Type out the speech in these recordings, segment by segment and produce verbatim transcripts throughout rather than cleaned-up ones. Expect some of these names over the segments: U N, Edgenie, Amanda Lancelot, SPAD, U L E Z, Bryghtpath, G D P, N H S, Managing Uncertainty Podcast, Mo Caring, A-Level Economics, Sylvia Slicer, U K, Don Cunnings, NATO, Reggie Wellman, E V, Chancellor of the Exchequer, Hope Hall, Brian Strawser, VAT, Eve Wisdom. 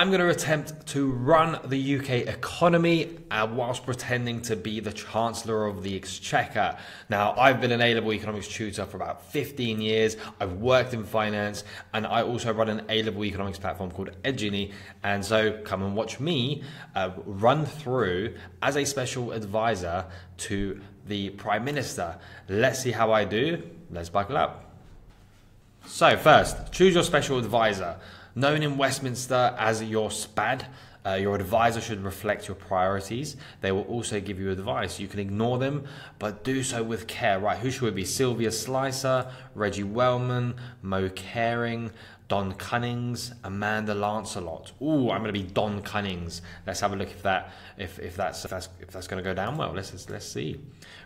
I'm going to attempt to run the U K economy uh, whilst pretending to be the Chancellor of the Exchequer. Now, I've been an A-Level Economics tutor for about fifteen years. I've worked in finance, and I also run an A-Level Economics platform called Edgenie. And so come and watch me uh, run through as a special advisor to the Prime Minister. Let's see how I do. Let's buckle up. So first, choose your special advisor. Known in Westminster as your SPAD, uh, your advisor should reflect your priorities. They will also give you advice. You can ignore them, but do so with care. Right, who should it be? Sylvia Slicer, Reggie Wellman, Mo Caring, Don Cunnings, Amanda Lancelot. Ooh, I'm going to be Don Cunnings. Let's have a look if that if if that's if that's if that's going to go down well. Let's let's, let's see.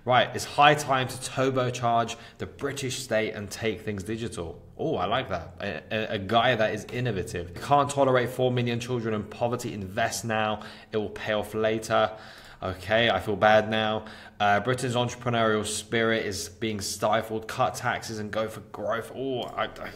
Right, it's high time to turbocharge the British state and take things digital. Oh, I like that. A, a, a guy that is innovative. Can't tolerate four million children in poverty. Invest now. It will pay off later. Okay, I feel bad now. Uh, Britain's entrepreneurial spirit is being stifled. Cut taxes and go for growth. Oh, I. I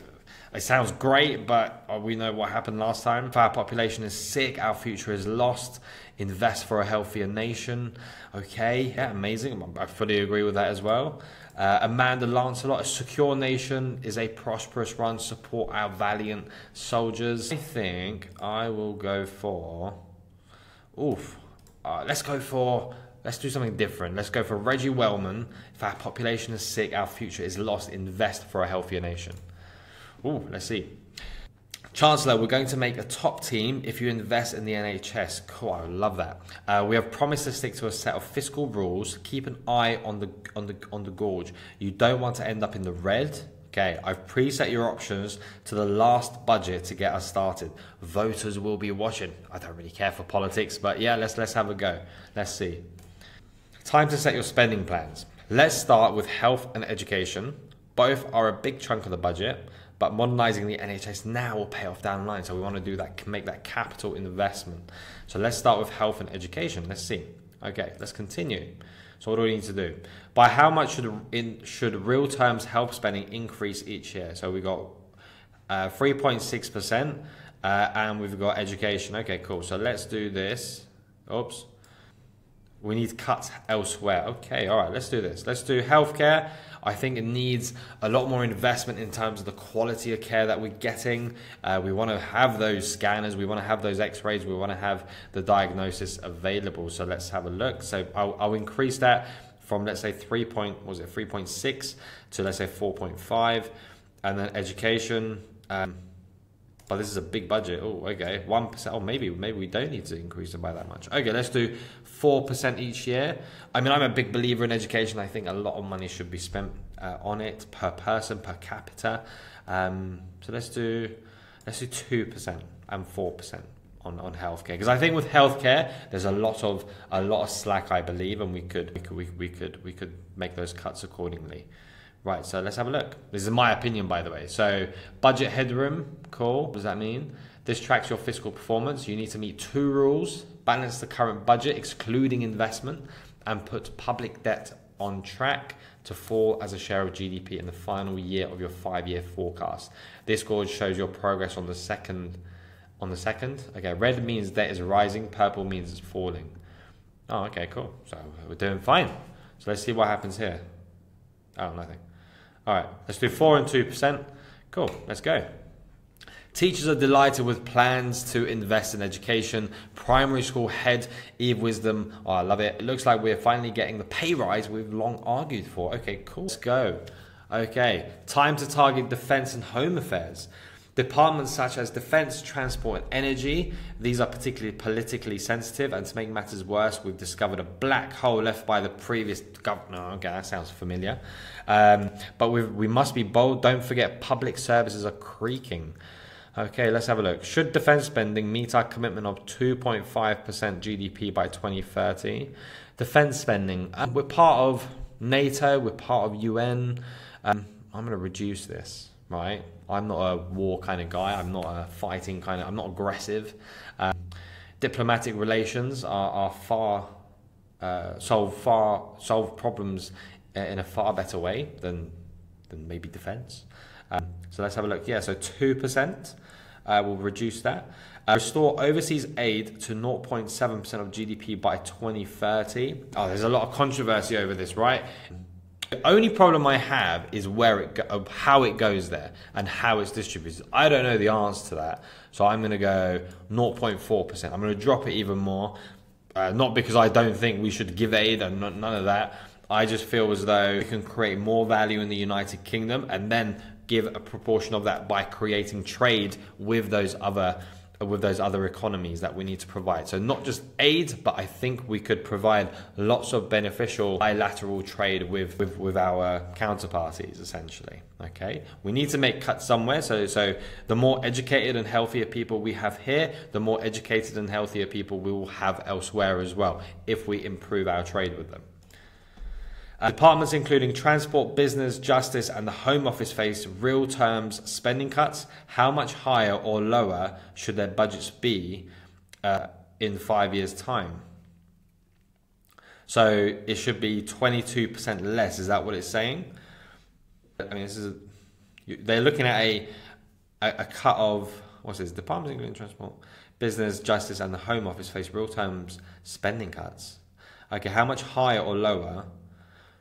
It sounds great, but we know what happened last time. If our population is sick, our future is lost. Invest for a healthier nation. Okay, yeah, amazing. I fully agree with that as well. Uh, Amanda Lancelot, a secure nation is a prosperous run. Support our valiant soldiers. I think I will go for... Oof. Uh, let's go for... Let's do something different. Let's go for Reggie Wellman. If our population is sick, our future is lost. Invest for a healthier nation. Oh, let's see. Chancellor, we're going to make a top team if you invest in the N H S. Cool, I love that. Uh, we have promised to stick to a set of fiscal rules. Keep an eye on the on the on the gorge. You don't want to end up in the red. Okay, I've preset your options to the last budget to get us started. Voters will be watching. I don't really care for politics, but yeah, let's let's have a go. Let's see. Time to set your spending plans. Let's start with health and education. Both are a big chunk of the budget. But modernising the N H S now will pay off down the line. So we want to do that, make that capital investment. So let's start with health and education. Let's see. Okay, let's continue. So what do we need to do? By how much should in should real terms health spending increase each year? So we got uh, three point six percent uh, and we've got education. Okay, cool. So let's do this. Oops. We need cuts elsewhere. Okay, all right, let's do this. Let's do healthcare. I think it needs a lot more investment in terms of the quality of care that we're getting. Uh, we want to have those scanners. We want to have those x-rays. We want to have the diagnosis available. So let's have a look. So I'll, I'll increase that from, let's say, three point, was it three point six to, let's say, four point five. And then education. Um, But this is a big budget. Oh, okay, one percent. Oh, maybe maybe we don't need to increase it by that much. Okay, let's do four percent each year. I mean, I'm a big believer in education. I think a lot of money should be spent uh, on it per person, per capita. Um, so let's do let's do two percent and four percent on on healthcare, because I think with healthcare there's a lot of a lot of slack, I believe, and we could we could we, we could we could make those cuts accordingly. Right, so let's have a look. This is my opinion, by the way. So budget headroom, cool. What does that mean? This tracks your fiscal performance. You need to meet two rules. Balance the current budget, excluding investment, and put public debt on track to fall as a share of G D P in the final year of your five-year forecast. This gorge shows your progress on the second. On the second. Okay, red means debt is rising. Purple means it's falling. Oh, okay, cool. So we're doing fine. So let's see what happens here. Oh, nothing. All right, let's do four and two percent. Cool, let's go. Teachers are delighted with plans to invest in education. Primary school head Eve Wisdom. Oh, I love it. It looks like we're finally getting the pay rise we've long argued for. Okay, cool. Let's go. Okay, time to target defense and home affairs. Departments such as defense, transport, and energy. These are particularly politically sensitive, and to make matters worse, we've discovered a black hole left by the previous governor. Okay, that sounds familiar. Um, but we've, we must be bold. Don't forget, public services are creaking. Okay, let's have a look. Should defense spending meet our commitment of two point five percent G D P by twenty thirty? Defense spending. Um, we're part of NATO. We're part of U N. Um, I'm going to reduce this. Right, I'm not a war kind of guy. I'm not a fighting kind of. I'm not aggressive. Um, diplomatic relations are, are far uh, solve far solve problems in a far better way than than maybe defense. Um, so let's have a look. Yeah, so two percent uh, will reduce that. Uh, restore overseas aid to zero point seven percent of G D P by twenty thirty. Oh, there's a lot of controversy over this, right? The only problem I have is where it go, how it goes there and how it's distributed. I don't know the answer to that, so I'm going to go zero point four percent. I'm going to drop it even more, uh, not because I don't think we should give aid and none of that. I just feel as though we can create more value in the United Kingdom and then give a proportion of that by creating trade with those other with those other economies that we need to provide. So not just aid, but I think we could provide lots of beneficial bilateral trade with, with, with our counterparties, essentially, okay? We need to make cuts somewhere, so, so the more educated and healthier people we have here, the more educated and healthier people we will have elsewhere as well, if we improve our trade with them. Uh, departments including transport, business, justice and the Home Office face real terms spending cuts. How much higher or lower should their budgets be uh, in five years time? So it should be twenty-two percent less. Is that what it's saying? I mean, this is a, they're looking at a, a, a cut of, what's this, departments including transport, business, justice and the Home Office face real terms spending cuts. Okay, how much higher or lower?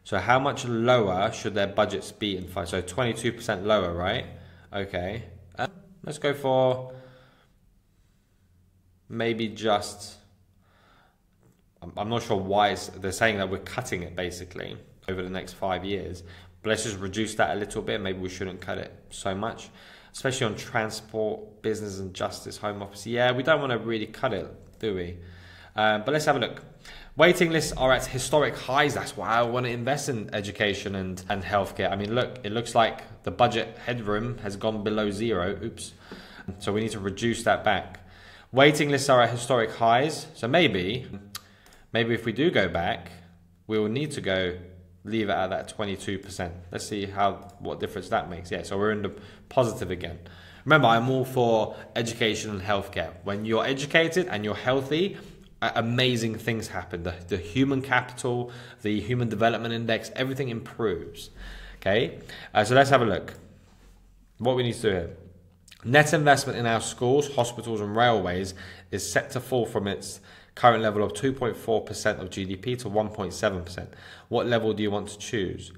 So how much lower should their budgets be in five? So twenty-two percent lower, right? Okay. Um, let's go for maybe just, I'm, I'm not sure why it's, they're saying that we're cutting it basically over the next five years. But let's just reduce that a little bit. Maybe we shouldn't cut it so much, especially on transport, business and justice, Home Office. Yeah, we don't want to really cut it, do we? Uh, but let's have a look. Waiting lists are at historic highs. That's why I want to invest in education and, and healthcare. I mean, look, it looks like the budget headroom has gone below zero. Oops. So we need to reduce that back. Waiting lists are at historic highs. So maybe, maybe if we do go back, we will need to go leave it at that twenty-two percent. Let's see how, what difference that makes. Yeah, so we're in the positive again. Remember, I'm all for education and healthcare. When you're educated and you're healthy, amazing things happen. The, the human capital, the human development index, everything improves. Okay, uh, so let's have a look. What we need to do here. Net investment in our schools, hospitals and railways is set to fall from its current level of two point four percent of G D P to one point seven percent. What level do you want to choose?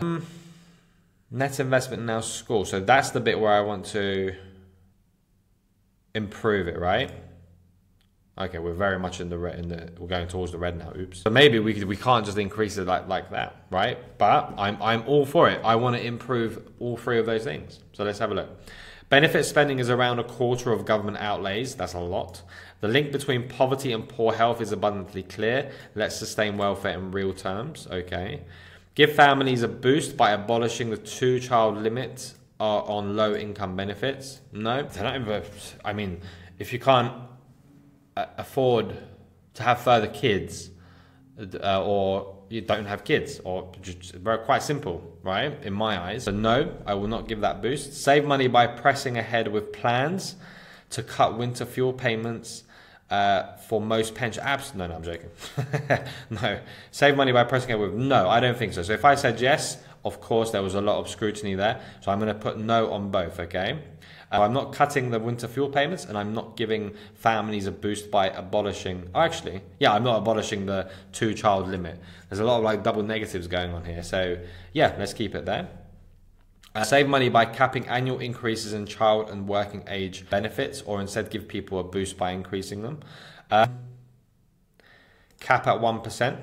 Um, net investment in our schools. So that's the bit where I want to improve it, right? Okay, we're very much in the red. In the, we're going towards the red now. Oops. So maybe we could, we can't just increase it like like that, right? But I'm I'm all for it. I want to improve all three of those things. So let's have a look. Benefit spending is around a quarter of government outlays. That's a lot. The link between poverty and poor health is abundantly clear. Let's sustain welfare in real terms. Okay. Give families a boost by abolishing the two-child limit uh, on low-income benefits. No, they're not even, I mean, if you can't afford to have further kids, uh, or you don't have kids, or just, quite simple, right? In my eyes. So no, I will not give that boost. Save money by pressing ahead with plans to cut winter fuel payments uh, for most pension apps. No, no, I'm joking. No, save money by pressing ahead with no. I don't think so. So if I said yes, of course there was a lot of scrutiny there. So I'm going to put no on both. Okay. Uh, I'm not cutting the winter fuel payments, and I'm not giving families a boost by abolishing, oh, actually, yeah, I'm not abolishing the two child limit. There's a lot of like double negatives going on here. So yeah, let's keep it there. Uh, save money by capping annual increases in child and working age benefits, or instead give people a boost by increasing them. Uh, cap at one percent.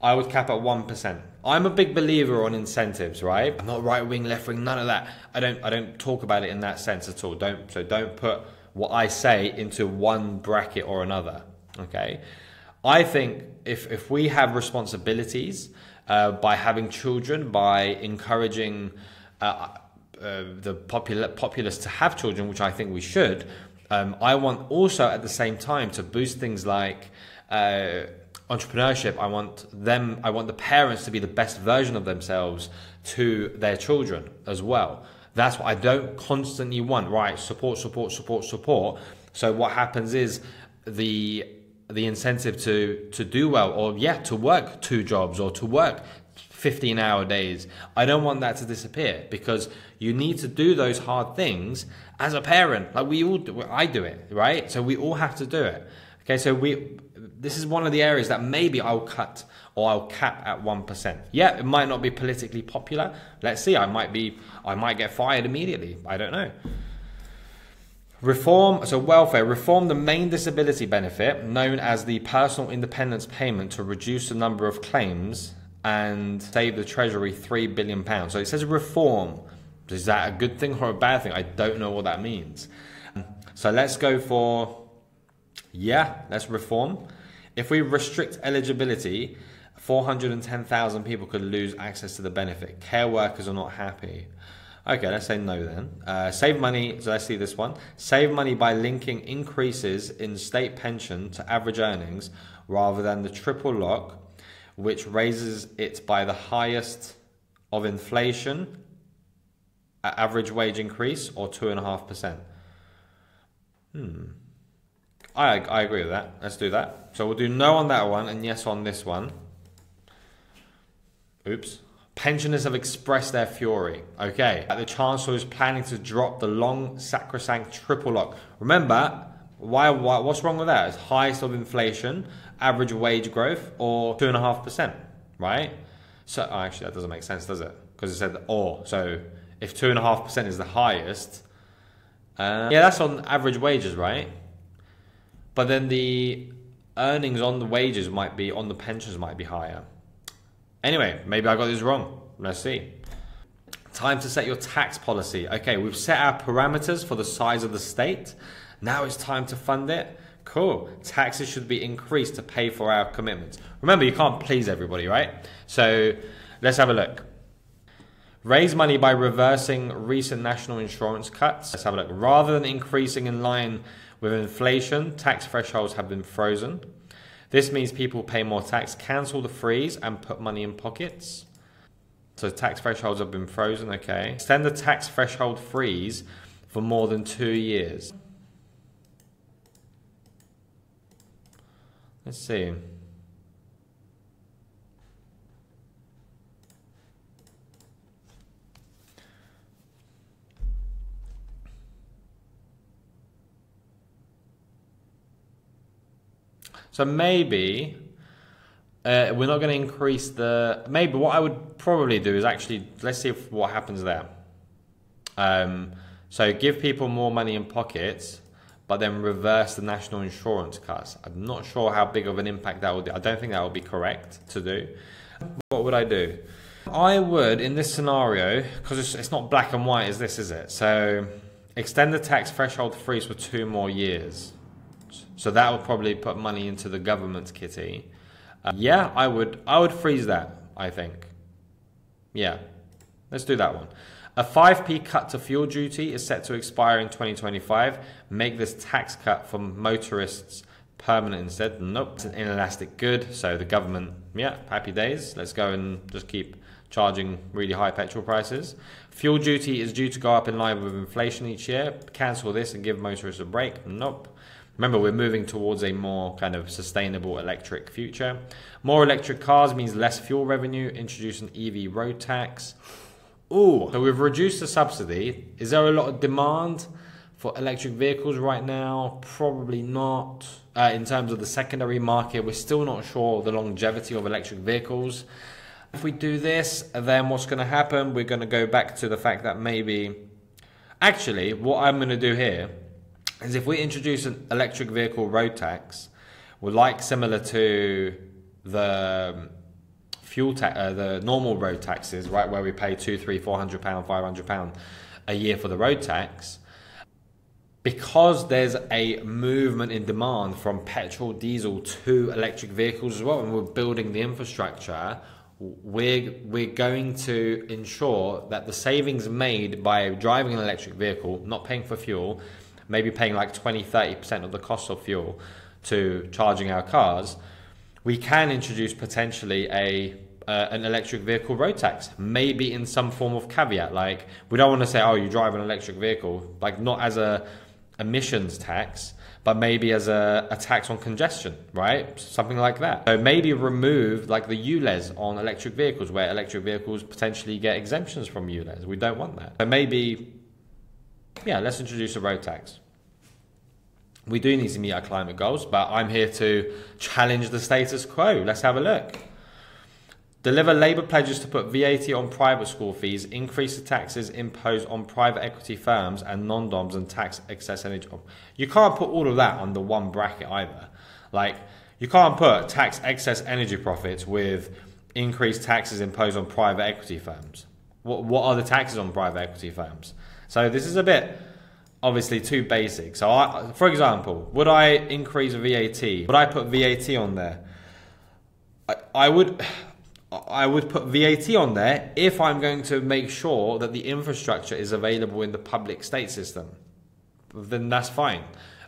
I would cap at one percent. I'm a big believer on incentives, right? I'm not right wing, left wing, none of that. I don't I don't talk about it in that sense at all. Don't so don't put what I say into one bracket or another. Okay. I think if if we have responsibilities uh, by having children, by encouraging uh, uh, the popul populace to have children, which I think we should, um, I want also at the same time to boost things like uh, entrepreneurship. I want them, I want the parents to be the best version of themselves to their children as well. That's what I don't constantly want, right? Support, support, support, support. So what happens is the the incentive to to do well, or yeah, to work two jobs or to work fifteen hour days. I don't want that to disappear, because you need to do those hard things as a parent. Like we all do, I do it, right? So we all have to do it. Okay, so we, this is one of the areas that maybe I'll cut or I'll cap at one percent. Yeah, it might not be politically popular. Let's see, I might be, I might get fired immediately. I don't know. Reform, so welfare, reform the main disability benefit known as the personal independence payment to reduce the number of claims and save the Treasury three billion pounds. So it says reform. Is that a good thing or a bad thing? I don't know what that means. So let's go for... yeah, let's reform. If we restrict eligibility, four hundred and ten thousand people could lose access to the benefit. Care workers are not happy. Okay, let's say no then. Uh, save money, so let's see this one. Save money by linking increases in state pension to average earnings rather than the triple lock, which raises it by the highest of inflation, average wage increase, or two and a half percent. Hmm. I, I agree with that. Let's do that. So we'll do no on that one and yes on this one. Oops. Pensioners have expressed their fury. Okay. The Chancellor is planning to drop the long sacrosanct triple lock. Remember, why, why, what's wrong with that? It's highest of inflation, average wage growth, or two and a half percent, right? So oh, actually that doesn't make sense, does it? Because it said or. So if two and a half percent is the highest, uh, yeah, that's on average wages, right? But then the earnings on the wages might be, on the pensions might be higher. Anyway, maybe I got this wrong. Let's see. Time to set your tax policy. Okay, we've set our parameters for the size of the state. Now it's time to fund it. Cool. Taxes should be increased to pay for our commitments. Remember, you can't please everybody, right? So let's have a look. Raise money by reversing recent national insurance cuts. Let's have a look. Rather than increasing in line with inflation, tax thresholds have been frozen. This means people pay more tax. Cancel the freeze and put money in pockets. So tax thresholds have been frozen, okay. Extend the tax threshold freeze for more than two years. Let's see. So maybe uh, we're not going to increase the, maybe what I would probably do is actually, let's see if, what happens there. Um, so give people more money in pockets, but then reverse the national insurance cuts. I'm not sure how big of an impact that will do. I don't think that would be correct to do. What would I do? I would, in this scenario, because it's, it's not black and white as this, is it? So extend the tax threshold freeze for two more years. So that would probably put money into the government's kitty. Uh, yeah, I would I would freeze that, I think. Yeah, let's do that one. A five p cut to fuel duty is set to expire in twenty twenty-five. Make this tax cut for motorists permanent instead. Nope, it's an inelastic good. So the government, yeah, happy days. Let's go and just keep charging really high petrol prices. Fuel duty is due to go up in line with inflation each year. Cancel this and give motorists a break. Nope. Remember, we're moving towards a more kind of sustainable electric future. More electric cars means less fuel revenue. Introduce an E V road tax. Ooh, so we've reduced the subsidy. Is there a lot of demand for electric vehicles right now? Probably not. Uh, in terms of the secondary market, we're still not sure the longevity of electric vehicles. If we do this, then what's going to happen? We're going to go back to the fact that maybe... Actually, what I'm going to do here... is if we introduce an electric vehicle road tax, we're like similar to the fuel tax, uh, the normal road taxes, right, where we pay two, three, four hundred pound, five hundred pound a year for the road tax, because there's a movement in demand from petrol, diesel to electric vehicles as well, and we're building the infrastructure. We're we're going to ensure that the savings made by driving an electric vehicle, not paying for fuel, maybe paying like twenty, thirty percent of the cost of fuel to charging our cars, we can introduce potentially a uh, an electric vehicle road tax, maybe in some form of caveat. Like, we don't want to say, oh, you drive an electric vehicle, like not as a, emissions tax, but maybe as a, a tax on congestion, right? Something like that. So maybe remove like the U L E Z on electric vehicles, where electric vehicles potentially get exemptions from U L E Z. We don't want that. So maybe, yeah, let's introduce a road tax. We do need to meet our climate goals, but I'm here to challenge the status quo. Let's have a look. Deliver Labour pledges to put V A T on private school fees, increase the taxes imposed on private equity firms and non-doms, and tax excess energy. You can't put all of that under one bracket either. Like, you can't put tax excess energy profits with increased taxes imposed on private equity firms. What, what are the taxes on private equity firms? So this is a bit, obviously, too basic. So, I, for example, would I increase V A T? Would I put V A T on there? I, I would... I would put V A T on there if I'm going to make sure that the infrastructure is available in the public state system. Then that's fine.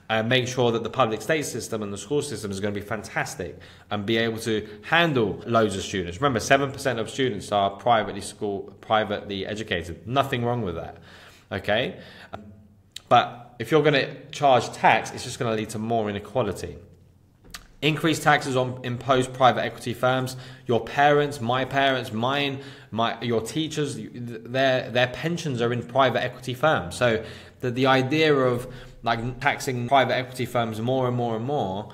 Uh, make sure that the public state system and the school system is going to be fantastic and be able to handle loads of students. Remember, seven percent of students are privately school, privately educated. Nothing wrong with that, okay? But if you're going to charge tax, it's just going to lead to more inequality. Increase taxes on imposed private equity firms. Your parents, my parents, mine, my, your teachers, their, their pensions are in private equity firms. So the, the idea of like taxing private equity firms more and more and more,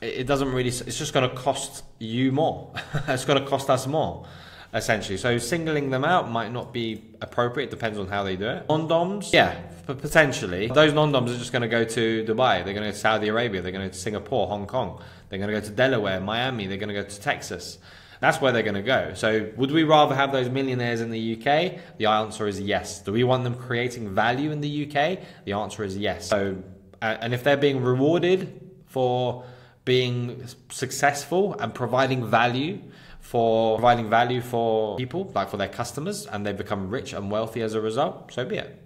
it, it doesn't really, it's just gonna cost you more. It's gonna cost us more, essentially. So singling them out might not be appropriate, depends on how they do it. Non-doms, yeah. But potentially, those non-doms are just going to go to Dubai, they're going to go to Saudi Arabia, they're going to Singapore, Hong Kong, they're going to go to Delaware, Miami, they're going to go to Texas. That's where they're going to go. So would we rather have those millionaires in the U K? The answer is yes. Do we want them creating value in the U K? The answer is yes. So, and if they're being rewarded for being successful and providing value, for providing value for people, like for their customers, and they become rich and wealthy as a result, so be it.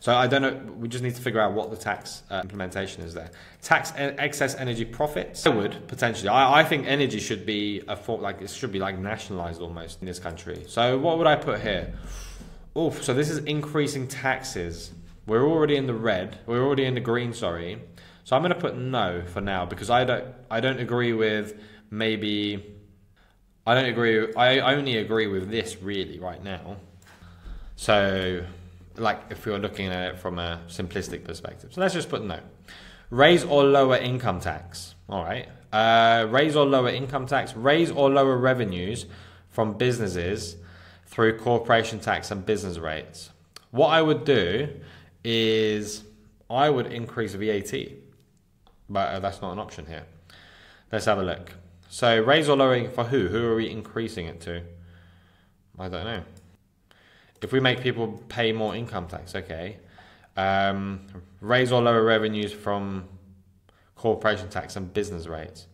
So I don't know, we just need to figure out what the tax uh, implementation is there. Tax excess energy profits, I would, potentially. I, I think energy should be, a for, like it should be like nationalized almost in this country. So what would I put here? Oh, so this is increasing taxes. We're already in the red, we're already in the green, sorry. So I'm gonna put no for now, because I don't, I don't agree with maybe, I don't agree, I only agree with this really right now. So, like if we were looking at it from a simplistic perspective. So let's just put no. Raise or lower income tax. All right. Uh, raise or lower income tax. Raise or lower revenues from businesses through corporation tax and business rates. What I would do is I would increase V A T, but that's not an option here. Let's have a look. So raise or lowering for who? Who are we increasing it to? I don't know. If we make people pay more income tax, okay. Um, raise or lower revenues from corporation tax and business rates.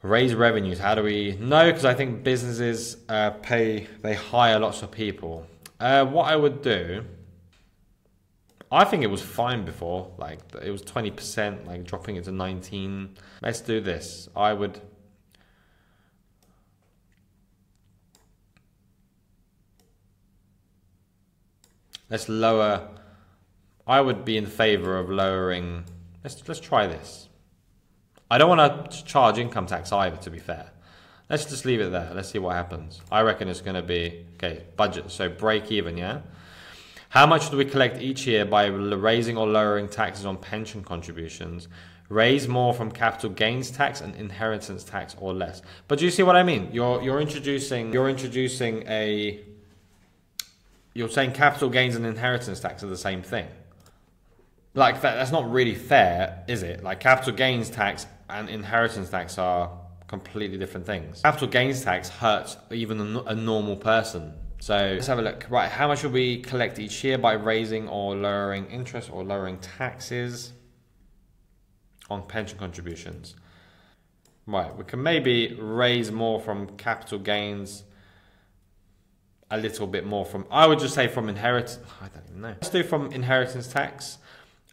Raise revenues, how do we? No, because I think businesses uh, pay, they hire lots of people. Uh, what I would do, I think it was fine before, like it was twenty percent, like dropping it to nineteen. Let's do this, I would, let's lower, I would be in favor of lowering, let's, let's try this. I don't want to charge income tax either, to be fair. Let's just leave it there, let's see what happens. I reckon it's going to be, okay, budget, so break even, yeah? How much do we collect each year by raising or lowering taxes on pension contributions? Raise more from capital gains tax and inheritance tax or less. But do you see what I mean? You're, you're introducing, you're introducing a... You're saying capital gains and inheritance tax are the same thing. Like that, that's not really fair, is it? Like capital gains tax and inheritance tax are completely different things. Capital gains tax hurts even a, a normal person. So let's have a look. Right, how much will we collect each year by raising or lowering interest or lowering taxes on pension contributions? Right, we can maybe raise more from capital gains, a little bit more from, I would just say from inheritance, I don't even know. Let's do from inheritance tax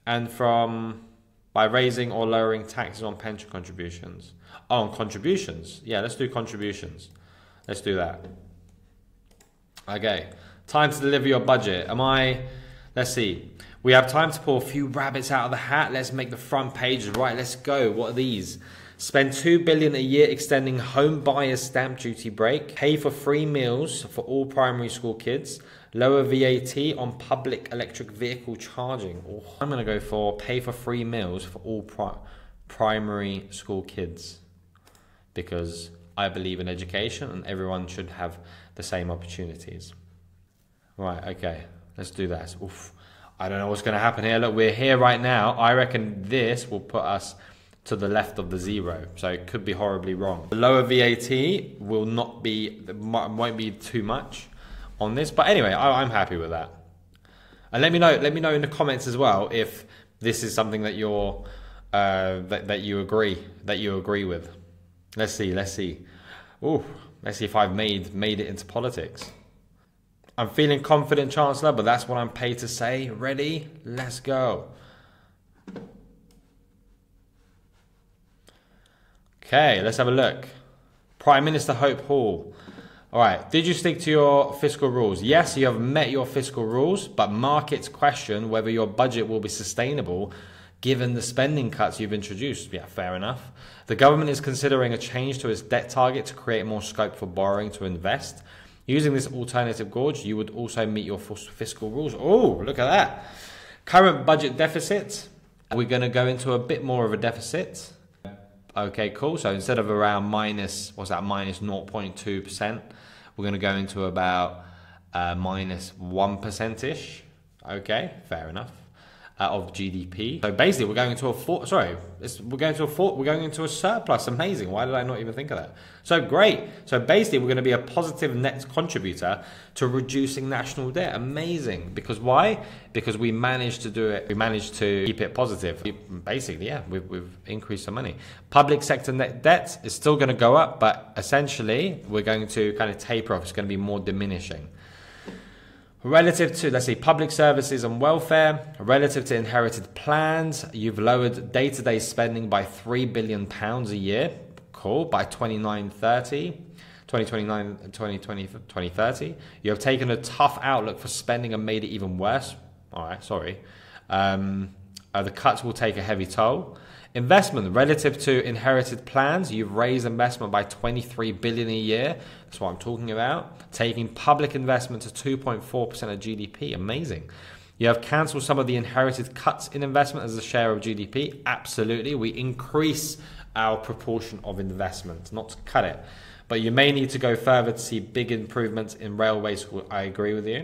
and from, by raising or lowering taxes on pension contributions. Oh, on contributions. Yeah, let's do contributions. Let's do that. Okay, time to deliver your budget. Am I, let's see. We have time to pull a few rabbits out of the hat. Let's make the front page. Right, let's go. What are these? Spend two billion dollars a year extending home buyers' stamp duty break. Pay for free meals for all primary school kids. Lower V A T on public electric vehicle charging. Oh, I'm going to go for pay for free meals for all pri primary school kids, because I believe in education and everyone should have the same opportunities. Right, okay, let's do that. Oof. I don't know what's going to happen here. Look, we're here right now. I reckon this will put us to the left of the zero, so it could be horribly wrong. The lower V A T will not be, won't be too much on this, but anyway, I, I'm happy with that. And let me know, let me know in the comments as well if this is something that you're uh, that that you agree that you agree with. Let's see, let's see. Ooh, let's see if I've made made it into politics. I'm feeling confident, Chancellor, but that's what I'm paid to say. Ready? Let's go. Okay, let's have a look. Prime Minister Hope Hall. All right, did you stick to your fiscal rules? Yes, you have met your fiscal rules, but markets question whether your budget will be sustainable given the spending cuts you've introduced. Yeah, fair enough. The government is considering a change to its debt target to create more scope for borrowing to invest. Using this alternative gauge, you would also meet your fiscal rules. Oh, look at that. Current budget deficit. We're going to go into a bit more of a deficit. Okay, cool. So instead of around minus, what's that, minus zero point two percent, we're going to go into about uh, minus one percent-ish. Okay, fair enough. Uh, of G D P. So basically, we're going into a four. Sorry, it's, we're going to a four. We're going into a surplus. Amazing. Why did I not even think of that? So great. So basically, we're going to be a positive net contributor to reducing national debt. Amazing. Because why? Because we managed to do it. We managed to keep it positive. We, basically, yeah, we've, we've increased the money. Public sector net debt is still going to go up, but essentially, we're going to kind of taper off. It's going to be more diminishing. Relative to, let's see, public services and welfare, relative to inherited plans, you've lowered day-to-day spending by three billion pounds a year. Cool. By twenty twenty-nine, twenty thirty, you have taken a tough outlook for spending and made it even worse. All right, sorry. Um, uh, the cuts will take a heavy toll. Investment, relative to inherited plans, you've raised investment by twenty-three billion dollars a year. That's what I'm talking about. Taking public investment to two point four percent of G D P. Amazing. You have cancelled some of the inherited cuts in investment as a share of G D P. Absolutely. We increase our proportion of investment, not to cut it. But you may need to go further to see big improvements in railways. I agree with you.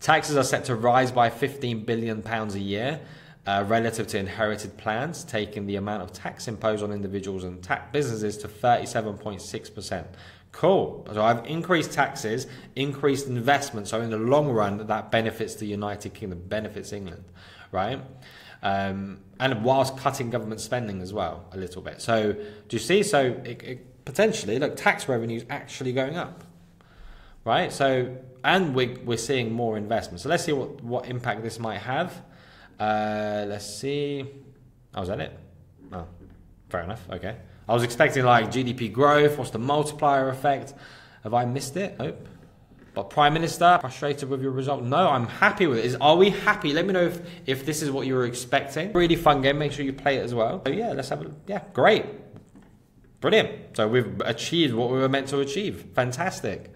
Taxes are set to rise by fifteen billion pounds a year. Uh, relative to inherited plans, taking the amount of tax imposed on individuals and tax businesses to thirty-seven point six percent. Cool. So I've increased taxes, increased investment. So in the long run, that benefits the United Kingdom, benefits England, right? Um, and whilst cutting government spending as well a little bit. So do you see? So it, it potentially, look, tax revenue's actually going up, right? So, and we're, we're seeing more investment. So let's see what, what impact this might have. Uh, let's see. Oh, is that it? Oh, fair enough. Okay. I was expecting like G D P growth. What's the multiplier effect? Have I missed it? Nope. But Prime Minister, frustrated with your result? No, I'm happy with it. Is, are we happy? Let me know if, if this is what you were expecting. Really fun game. Make sure you play it as well. So yeah, let's have a, yeah, great. Brilliant. So we've achieved what we were meant to achieve. Fantastic.